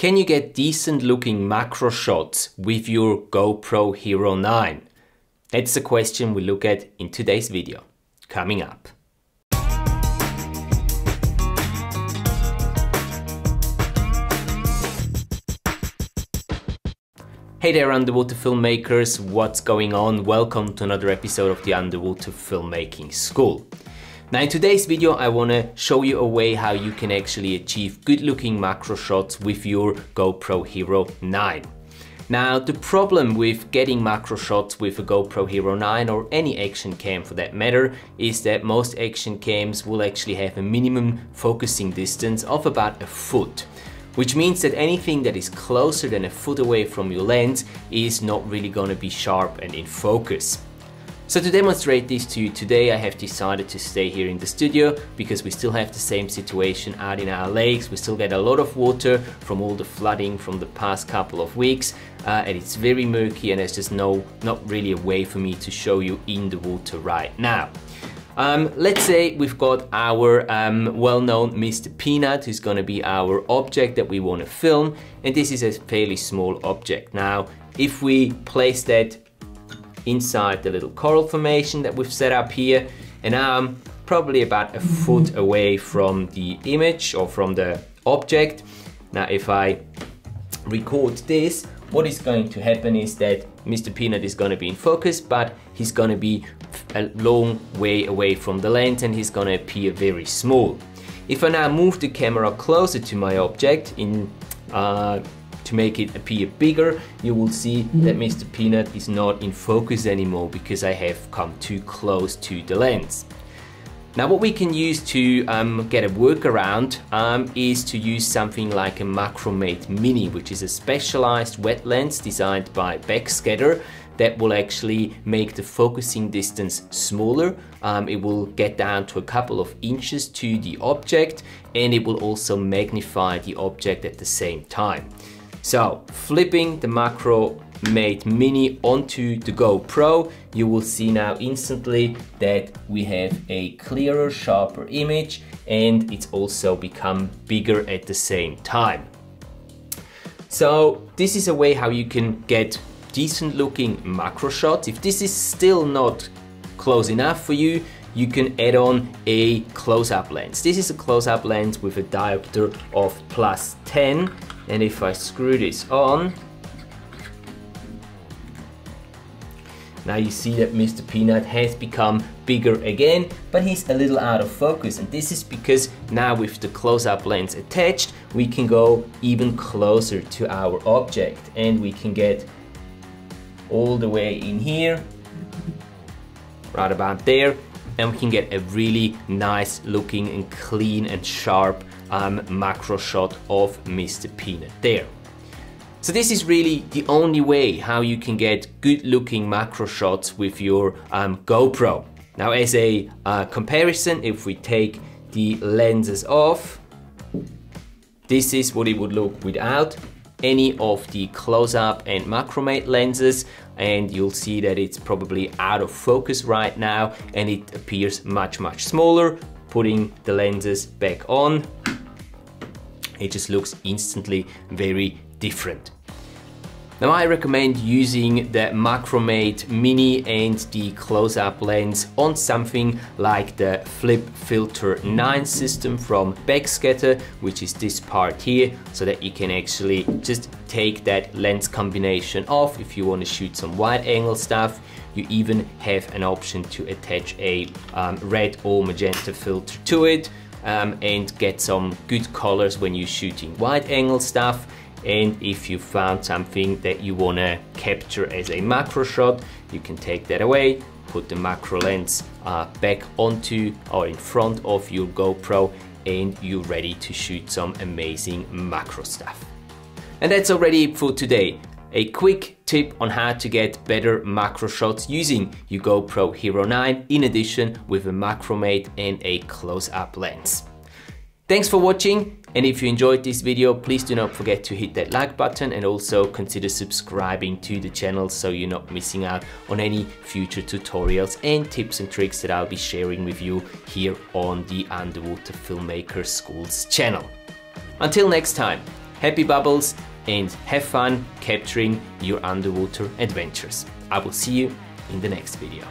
Can you get decent looking macro shots with your GoPro Hero 9? That's the question we look at in today's video, coming up. Hey there, underwater filmmakers, what's going on? Welcome to another episode of the Underwater Filmmaking School. Now in today's video I want to show you a way how you can actually achieve good looking macro shots with your GoPro Hero 9. Now the problem with getting macro shots with a GoPro Hero 9 or any action cam for that matter is that most action cams will actually have a minimum focusing distance of about a foot. Which means that anything that is closer than a foot away from your lens is not really gonna be sharp and in focus. So to demonstrate this to you today, I have decided to stay here in the studio because we still have the same situation out in our lakes. We still get a lot of water from all the flooding from the past couple of weeks, and it's very murky and there's just not really a way for me to show you in the water right now. Let's say we've got our well-known Mr. Peanut, who's going to be our object that we want to film, and this is a fairly small object. Now, if we place that inside the little coral formation that we've set up here, and now I'm probably about a foot away from the image or from the object. Now, if I record this, what is going to happen is that Mr. Peanut is going to be in focus, but he's going to be a long way away from the lens and he's going to appear very small. If I now move the camera closer to my object to make it appear bigger, you will see that Mr. Peanut is not in focus anymore because I have come too close to the lens. Now what we can use to get a workaround is to use something like a Macromate Mini, which is a specialized wet lens designed by Backscatter that will actually make the focusing distance smaller. It will get down to a couple of inches to the object, and it will also magnify the object at the same time. So flipping the Macromate Mini onto the GoPro, you will see now instantly that we have a clearer, sharper image, and it's also become bigger at the same time. So this is a way how you can get decent looking macro shots. If this is still not close enough for you, you can add on a close-up lens. This is a close-up lens with a diopter of +10, and if I screw this on, now you see that Mr. Peanut has become bigger again, but he's a little out of focus, and this is because now with the close-up lens attached, we can go even closer to our object and we can get all the way in here, right about there, and we can get a really nice looking and clean and sharp macro shot of Mr. Peanut there. So this is really the only way how you can get good looking macro shots with your GoPro. Now as a comparison, if we take the lenses off, this is what it would look without any of the close-up and Macromate lenses, and you'll see that it's probably out of focus right now and it appears much smaller. Putting the lenses back on, it just looks instantly very different. Now I recommend using the Macromate Mini and the close-up lens on something like the Flip Filter 9 system from Backscatter, which is this part here, so that you can actually just take that lens combination off if you want to shoot some wide-angle stuff. You even have an option to attach a red or magenta filter to it and get some good colors when you're shooting wide-angle stuff. And if you found something that you want to capture as a macro shot, you can take that away, put the macro lens back onto or in front of your GoPro, and you're ready to shoot some amazing macro stuff. And that's already for today. A quick tip on how to get better macro shots using your GoPro Hero 9, in addition with a Macromate and a close-up lens. Thanks for watching, and if you enjoyed this video, please do not forget to hit that like button and also consider subscribing to the channel so you're not missing out on any future tutorials and tips and tricks that I'll be sharing with you here on the Underwater Filmmaker School's channel. Until next time, happy bubbles, and have fun capturing your underwater adventures. I will see you in the next video.